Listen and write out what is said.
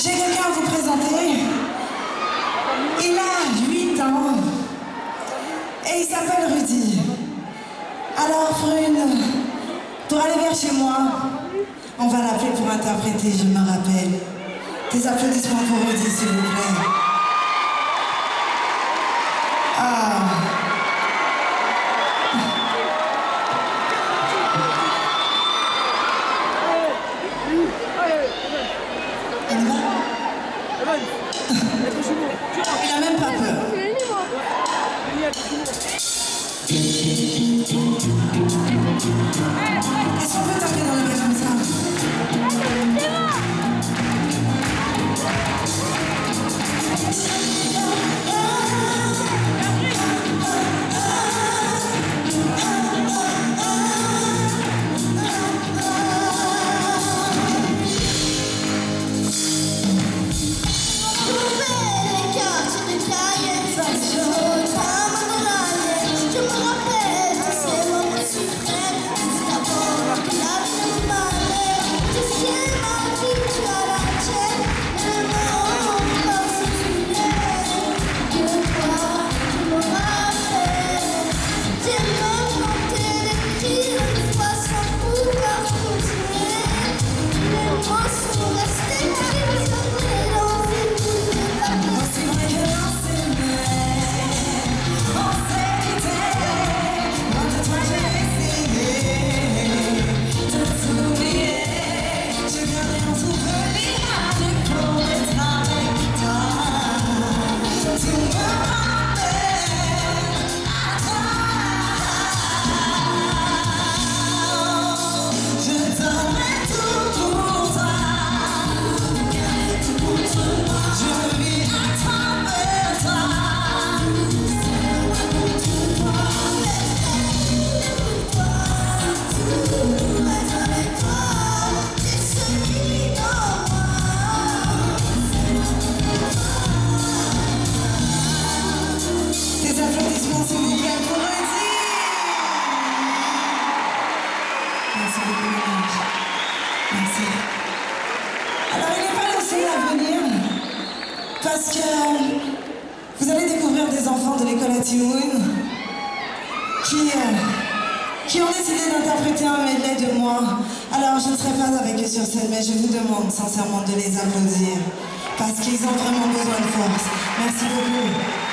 J'ai quelqu'un à vous présenter. Il a 8 ans et il s'appelle Rudy. Alors, pour aller vers chez moi, on va l'appeler pour interpréter, je me rappelle. Des applaudissements pour Rudy, s'il vous plaît. Ah. Il n'a même pas peur. Est-ce qu'on peut taper dans les mains comme parce que vous allez découvrir des enfants de l'école à Timoun qui ont décidé d'interpréter un medley de moi. Alors je ne serai pas avec eux sur scène, mais je vous demande sincèrement de les applaudir parce qu'ils ont vraiment besoin de force. Merci beaucoup.